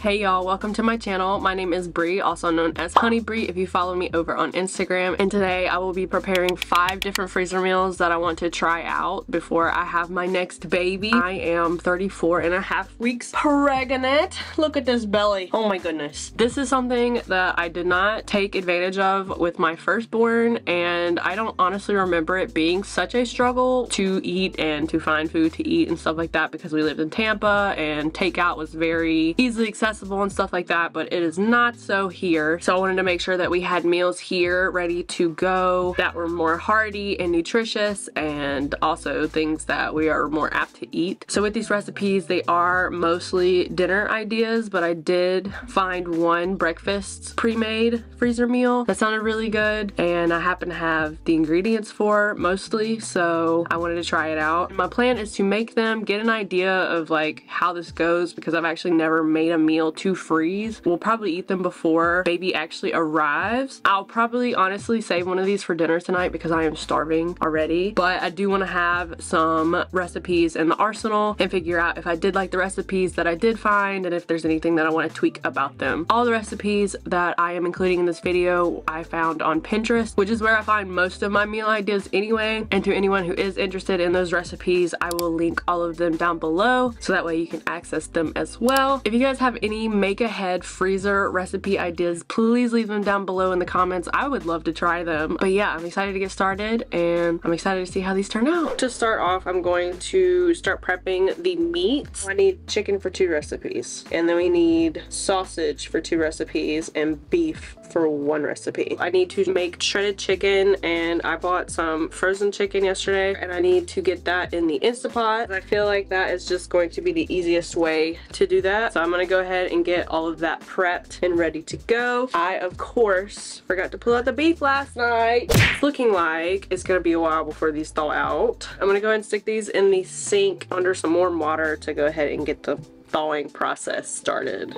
Hey y'all, welcome to my channel. My name is Bree, also known as Honey Bree if you follow me over on Instagram, and today I will be preparing 5 different freezer meals that I want to try out before I have my next baby. I am 34 and a half weeks pregnant. Look at this belly. Oh my goodness. This is something that I did not take advantage of with my firstborn, and I don't honestly remember it being such a struggle to eat and to find food to eat and stuff like that, because we lived in Tampa and takeout was very easily accessible and stuff like that, but it is not so here. So I wanted to make sure that we had meals here ready to go that were more hearty and nutritious, and also things that we are more apt to eat. So with these recipes, they are mostly dinner ideas, but I did find one breakfast pre-made freezer meal that sounded really good, and I happen to have the ingredients for mostly, so I wanted to try it out. My plan is to make them, get an idea of like how this goes, because I've actually never made a meal to freeze. We'll probably eat them before baby actually arrives. I'll probably honestly save one of these for dinner tonight because I am starving already, but I do want to have some recipes in the arsenal and figure out if I did like the recipes that I did find and if there's anything that I want to tweak about them. All the recipes that I am including in this video I found on Pinterest, which is where I find most of my meal ideas anyway, and to anyone who is interested in those recipes, I will link all of them down below so that way you can access them as well. If you guys have any make ahead freezer recipe ideas, please leave them down below in the comments. I would love to try them. But yeah, I'm excited to get started and I'm excited to see how these turn out. To start off, I'm going to start prepping the meat. I need chicken for 2 recipes, and then we need sausage for 2 recipes and beef for 1 recipe. I need to make shredded chicken, and I bought some frozen chicken yesterday, and I need to get that in the Instapot. I feel like that is just going to be the easiest way to do that. So I'm gonna go ahead and get all of that prepped and ready to go. I, of course, forgot to pull out the beef last night. It's looking like it's gonna be a while before these thaw out. I'm gonna go ahead and stick these in the sink under some warm water to go ahead and get the thawing process started.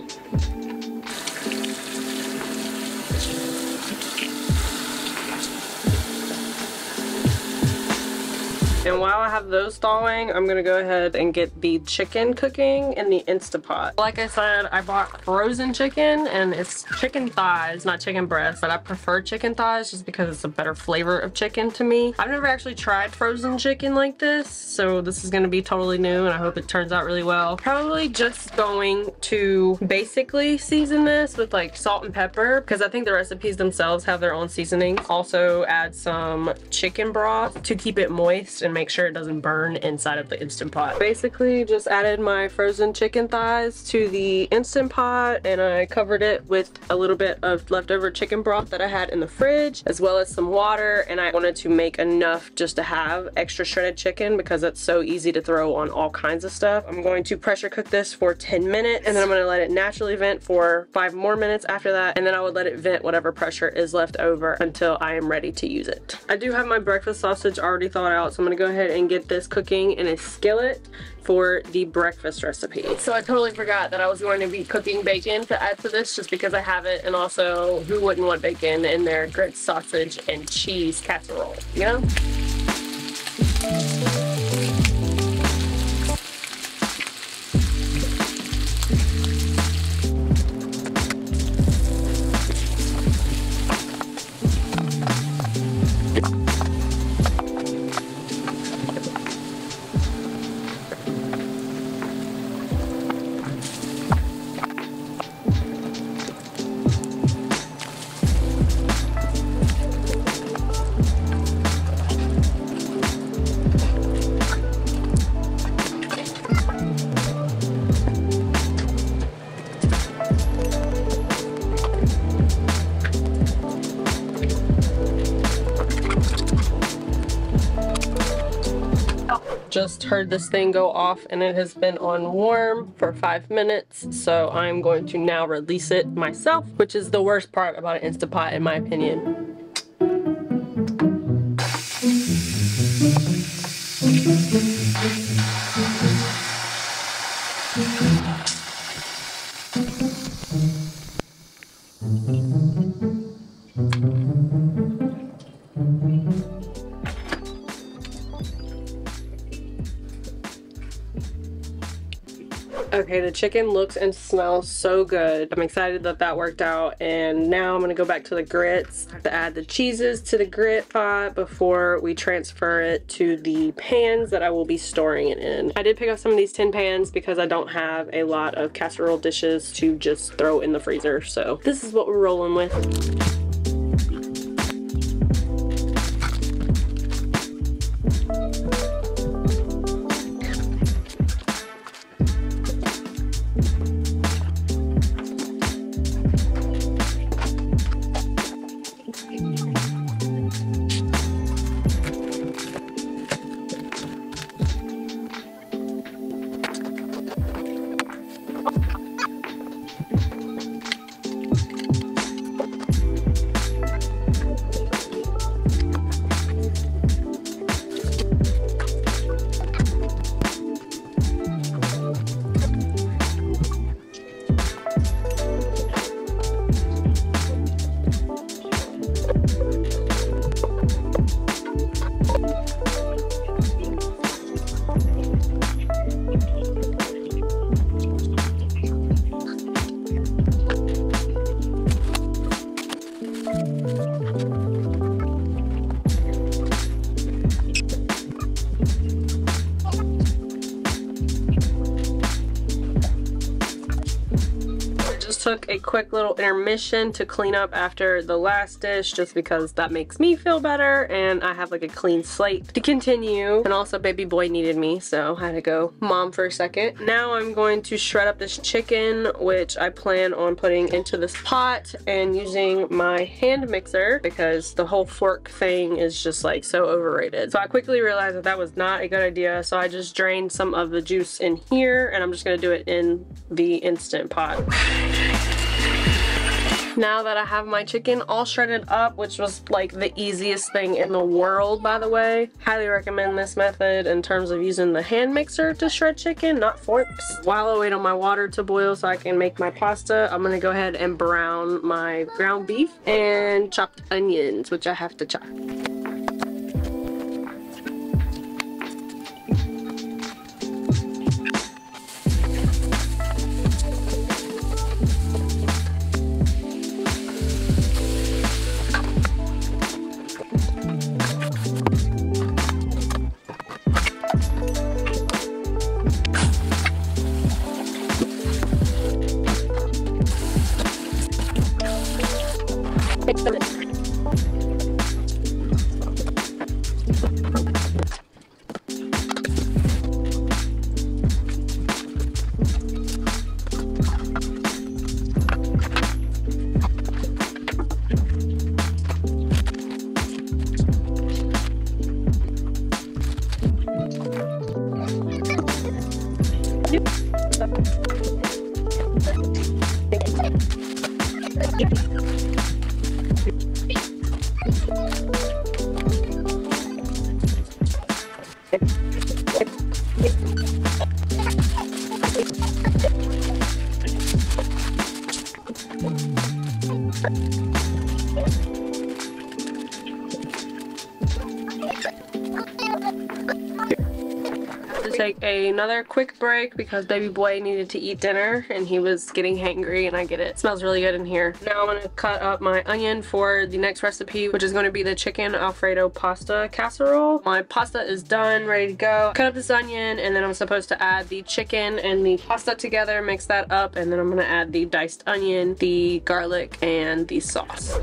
And while I have those thawing, I'm gonna go ahead and get the chicken cooking in the Instapot. Like I said, I bought frozen chicken, and it's chicken thighs, not chicken breasts, but I prefer chicken thighs just because it's a better flavor of chicken to me. I've never actually tried frozen chicken like this, so this is gonna be totally new, and I hope it turns out really well. Probably just going to basically season this with like salt and pepper, because I think the recipes themselves have their own seasoning. Also add some chicken broth to keep it moist and make sure it doesn't burn inside of the Instant Pot. Basically just added my frozen chicken thighs to the Instant Pot, and I covered it with a little bit of leftover chicken broth that I had in the fridge, as well as some water, and I wanted to make enough just to have extra shredded chicken because it's so easy to throw on all kinds of stuff. I'm going to pressure cook this for 10 minutes, and then I'm gonna let it naturally vent for 5 more minutes after that, and then I would let it vent whatever pressure is left over until I am ready to use it. I do have my breakfast sausage already thawed out, so I'm gonna go ahead and get this cooking in a skillet for the breakfast recipe. So I totally forgot that I was going to be cooking bacon to add to this, just because I have it, and also who wouldn't want bacon in their grits, sausage, and cheese casserole, you know? Just heard this thing go off, and it has been on warm for 5 minutes, so I'm going to now release it myself, which is the worst part about an Instapot in my opinion. Okay, the chicken looks and smells so good. I'm excited that that worked out, and now I'm gonna go back to the grits. I have to add the cheeses to the grit pot before we transfer it to the pans that I will be storing it in. I did pick up some of these tin pans because I don't have a lot of casserole dishes to just throw in the freezer, so this is what we're rolling with. Took a quick little intermission to clean up after the last dish just because that makes me feel better and I have like a clean slate to continue. And also baby boy needed me, so I had to go mom for a second. Now I'm going to shred up this chicken, which I plan on putting into this pot and using my hand mixer because the whole fork thing is just like so overrated. So I quickly realized that that was not a good idea, so I just drained some of the juice in here and I'm just gonna do it in the Instant Pot. Now that I have my chicken all shredded up, which was like the easiest thing in the world, by the way. Highly recommend this method in terms of using the hand mixer to shred chicken, not forks. While I wait on my water to boil so I can make my pasta, I'm gonna go ahead and brown my ground beef and chopped onions, which I have to chop. Take another quick break because baby boy needed to eat dinner and he was getting hangry, and I get it. It smells really good in here. Now I'm gonna cut up my onion for the next recipe, which is gonna be the chicken Alfredo pasta casserole. My pasta is done, ready to go. Cut up this onion, and then I'm supposed to add the chicken and the pasta together, mix that up, and then I'm gonna add the diced onion, the garlic, and the sauce.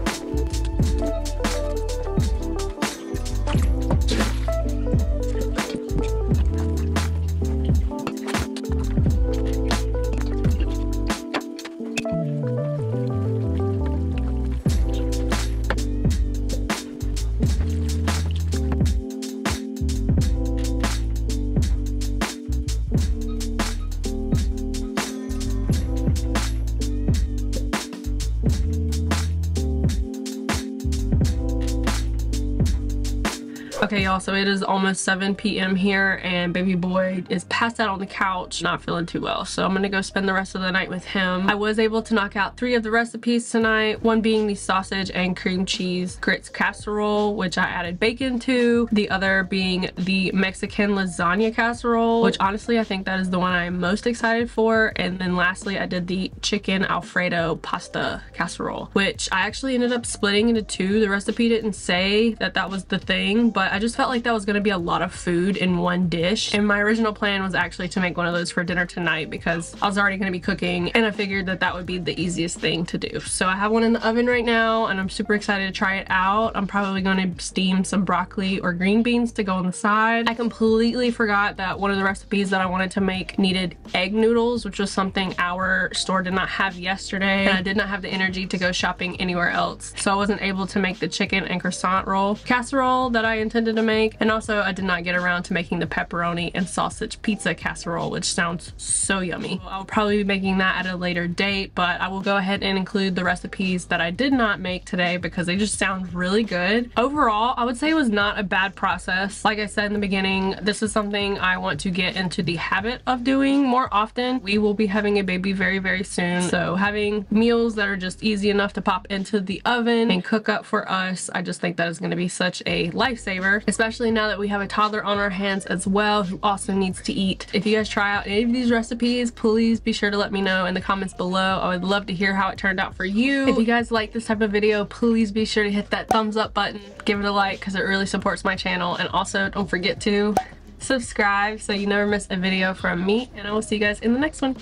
Okay, y'all, so it is almost 7 p.m. here, and baby boy is passed out on the couch, not feeling too well. So I'm gonna go spend the rest of the night with him. I was able to knock out 3 of the recipes tonight, one being the sausage and cream cheese grits casserole, which I added bacon to, the other being the Mexican lasagna casserole, which honestly I think that is the one I'm most excited for, and then lastly I did the chicken Alfredo pasta casserole, which I actually ended up splitting into 2. The recipe didn't say that that was the thing, but I just felt like that was gonna be a lot of food in one dish, and my original plan was actually to make one of those for dinner tonight because I was already gonna be cooking and I figured that that would be the easiest thing to do. So I have one in the oven right now and I'm super excited to try it out. I'm probably gonna steam some broccoli or green beans to go on the side. I completely forgot that one of the recipes that I wanted to make needed egg noodles, which was something our store did not have yesterday, and I did not have the energy to go shopping anywhere else, so I wasn't able to make the chicken and croissant roll casserole that I intended to make, and also I did not get around to making the pepperoni and sausage pizza casserole, which sounds so yummy. I'll probably be making that at a later date, but I will go ahead and include the recipes that I did not make today because they just sound really good. Overall, I would say it was not a bad process. Like I said in the beginning, this is something I want to get into the habit of doing more often. We will be having a baby very, very soon, so having meals that are just easy enough to pop into the oven and cook up for us, I just think that is going to be such a lifesaver, especially now that we have a toddler on our hands as well who also needs to eat. If you guys try out any of these recipes, please be sure to let me know in the comments below. I would love to hear how it turned out for you. If you guys like this type of video, please be sure to hit that thumbs up button, give it a like because it really supports my channel, and also don't forget to subscribe so you never miss a video from me, and I will see you guys in the next one.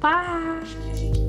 Bye!